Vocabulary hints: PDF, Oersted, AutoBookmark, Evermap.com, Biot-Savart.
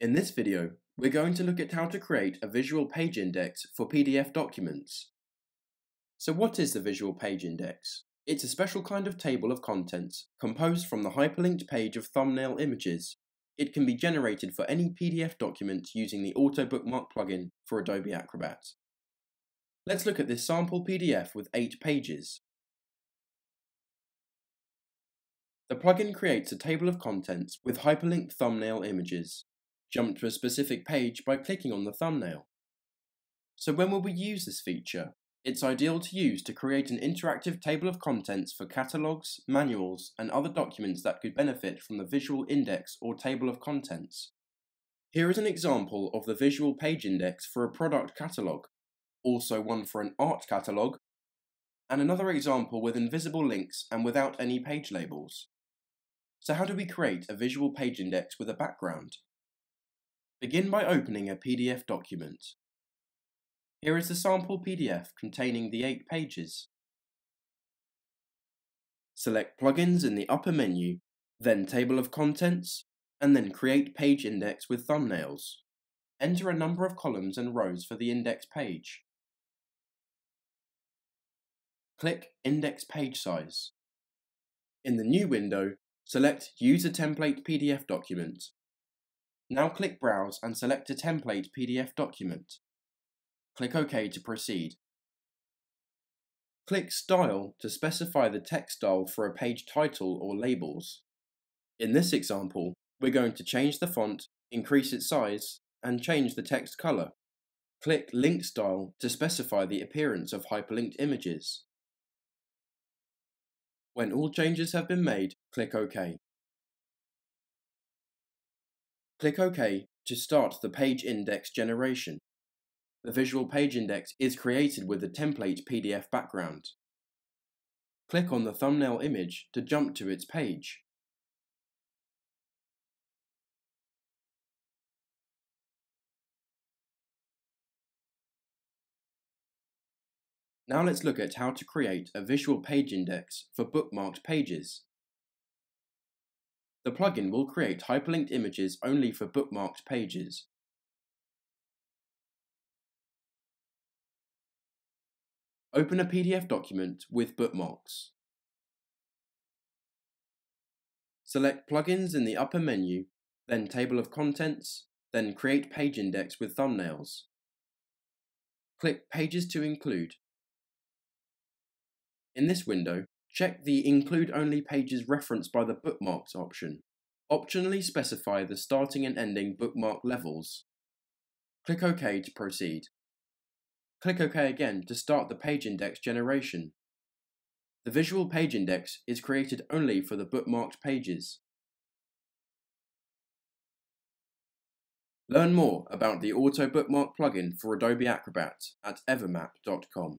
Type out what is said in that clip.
In this video, we're going to look at how to create a visual page index for PDF documents. So what is the visual page index? It's a special kind of table of contents composed from the hyperlinked page of thumbnail images. It can be generated for any PDF document using the AutoBookmark plugin for Adobe Acrobat. Let's look at this sample PDF with 8 pages. The plugin creates a table of contents with hyperlinked thumbnail images. Jump to a specific page by clicking on the thumbnail. So when will we use this feature? It's ideal to use to create an interactive table of contents for catalogs, manuals, and other documents that could benefit from the visual index or table of contents. Here is an example of the visual page index for a product catalog, also one for an art catalog, and another example with invisible links and without any page labels. So how do we create a visual page index with a background? Begin by opening a PDF document. Here is the sample PDF containing the 8 pages. Select Plugins in the upper menu, then Table of Contents, and then Create Page Index with Thumbnails. Enter a number of columns and rows for the index page. Click Index Page Size. In the new window, select Use a Template PDF Document. Now click Browse and select a template PDF document. Click OK to proceed. Click Style to specify the text style for a page title or labels. In this example, we're going to change the font, increase its size, and change the text color. Click Link Style to specify the appearance of hyperlinked images. When all changes have been made, click OK. Click OK to start the page index generation. The visual page index is created with the template PDF background. Click on the thumbnail image to jump to its page. Now let's look at how to create a visual page index for bookmarked pages. The plugin will create hyperlinked images only for bookmarked pages. Open a PDF document with bookmarks. Select Plugins in the upper menu, then Table of Contents, then Create Page Index with Thumbnails. Click Pages to Include. In this window, check the Include Only Pages referenced by the Bookmarks option. Optionally specify the starting and ending bookmark levels. Click OK to proceed. Click OK again to start the page index generation. The visual page index is created only for the bookmarked pages. Learn more about the AutoBookmark plugin for Adobe Acrobat at evermap.com.